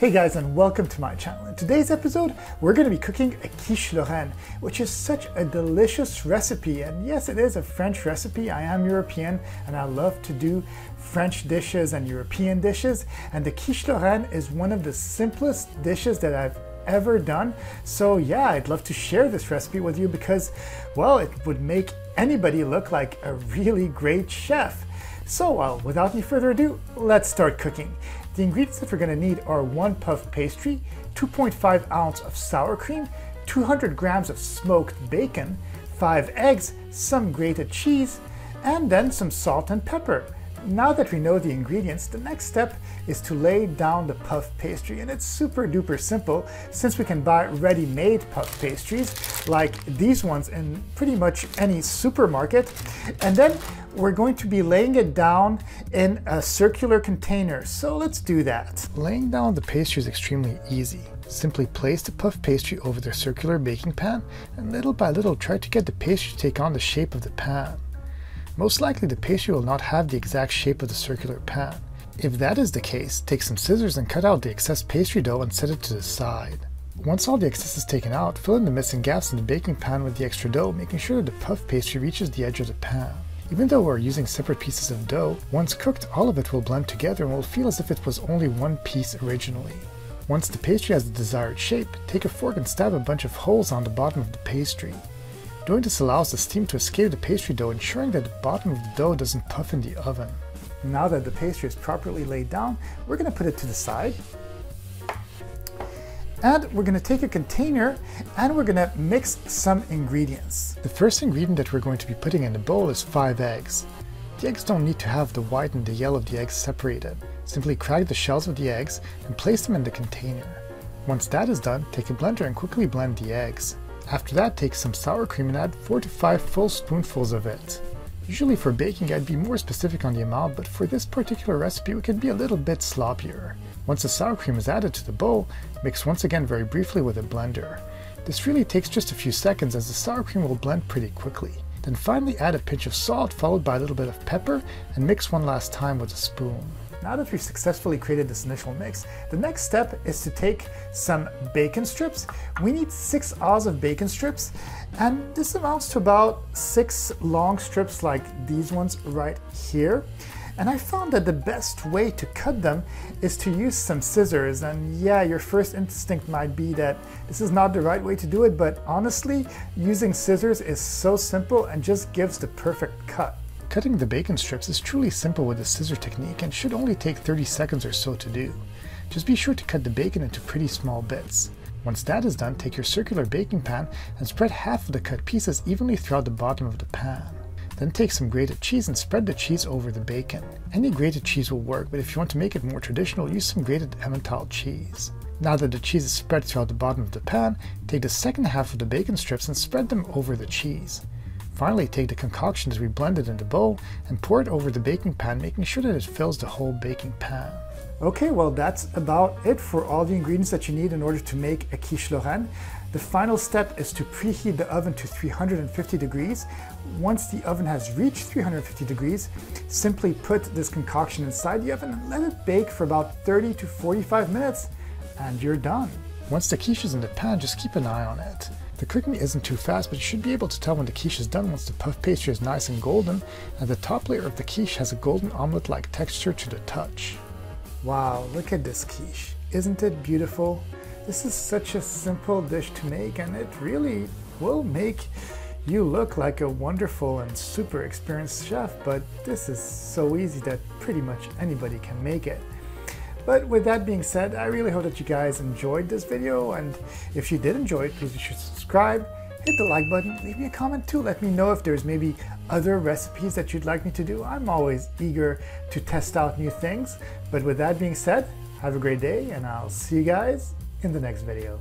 Hey guys, and welcome to my channel. In today's episode, we're going to be cooking a quiche Lorraine, which is such a delicious recipe. And yes, it is a French recipe. I am European and I love to do French dishes and European dishes. And the quiche Lorraine is one of the simplest dishes that I've ever done. So yeah, I'd love to share this recipe with you because, well, it would make anybody look like a really great chef. So without any further ado, let's start cooking. The ingredients that we're going to need are 1 puff pastry, 2.5 ounces of sour cream, 200 grams of smoked bacon, 5 eggs, some grated cheese, and then some salt and pepper. Now that we know the ingredients, the next step is to lay down the puff pastry, and it's super duper simple since we can buy ready-made puff pastries like these ones in pretty much any supermarket. And then we're going to be laying it down in a circular container, so let's do that. Laying down the pastry is extremely easy. Simply place the puff pastry over the circular baking pan and little by little try to get the pastry to take on the shape of the pan. Most likely the pastry will not have the exact shape of the circular pan. If that is the case, take some scissors and cut out the excess pastry dough and set it to the side. Once all the excess is taken out, fill in the missing gaps in the baking pan with the extra dough, making sure that the puff pastry reaches the edge of the pan. Even though we're using separate pieces of dough, once cooked, all of it will blend together and will feel as if it was only one piece originally. Once the pastry has the desired shape, take a fork and stab a bunch of holes on the bottom of the pastry. Doing this allows the steam to escape the pastry dough, ensuring that the bottom of the dough doesn't puff in the oven. Now that the pastry is properly laid down, we're going to put it to the side. And we're going to take a container and we're going to mix some ingredients. The first ingredient that we're going to be putting in the bowl is 5 eggs. The eggs don't need to have the white and the yellow of the eggs separated. Simply crack the shells of the eggs and place them in the container. Once that is done, take a blender and quickly blend the eggs. After that, take some sour cream and add 4 to 5 full spoonfuls of it. Usually for baking, I'd be more specific on the amount, but for this particular recipe, we can be a little bit sloppier. Once the sour cream is added to the bowl, mix once again very briefly with a blender. This really takes just a few seconds as the sour cream will blend pretty quickly. Then finally add a pinch of salt followed by a little bit of pepper and mix one last time with a spoon. Now that we've successfully created this initial mix, the next step is to take some bacon strips. We need 6 oz of bacon strips, and this amounts to about 6 long strips like these ones right here. And I found that the best way to cut them is to use some scissors. And yeah, your first instinct might be that this is not the right way to do it, but honestly, using scissors is so simple and just gives the perfect cut. Cutting the bacon strips is truly simple with the scissor technique and should only take 30 seconds or so to do. Just be sure to cut the bacon into pretty small bits. Once that is done, take your circular baking pan and spread half of the cut pieces evenly throughout the bottom of the pan. Then take some grated cheese and spread the cheese over the bacon. Any grated cheese will work, but if you want to make it more traditional, use some grated Emmental cheese. Now that the cheese is spread throughout the bottom of the pan, take the second half of the bacon strips and spread them over the cheese. Finally, take the concoction that we blended in the bowl and pour it over the baking pan, making sure that it fills the whole baking pan. Okay, well that's about it for all the ingredients that you need in order to make a quiche Lorraine. The final step is to preheat the oven to 350 degrees. Once the oven has reached 350 degrees, simply put this concoction inside the oven and let it bake for about 30 to 45 minutes and you're done. Once the quiche is in the pan, just keep an eye on it. The cooking isn't too fast, but you should be able to tell when the quiche is done once the puff pastry is nice and golden and the top layer of the quiche has a golden omelette-like texture to the touch. Wow, look at this quiche. Isn't it beautiful? This is such a simple dish to make and it really will make you look like a wonderful and super experienced chef, but this is so easy that pretty much anybody can make it. But with that being said, I really hope that you guys enjoyed this video, and if you did enjoy it, please be sure to subscribe, hit the like button, leave me a comment too, let me know if there's maybe other recipes that you'd like me to do. I'm always eager to test out new things, but with that being said, have a great day and I'll see you guys in the next video.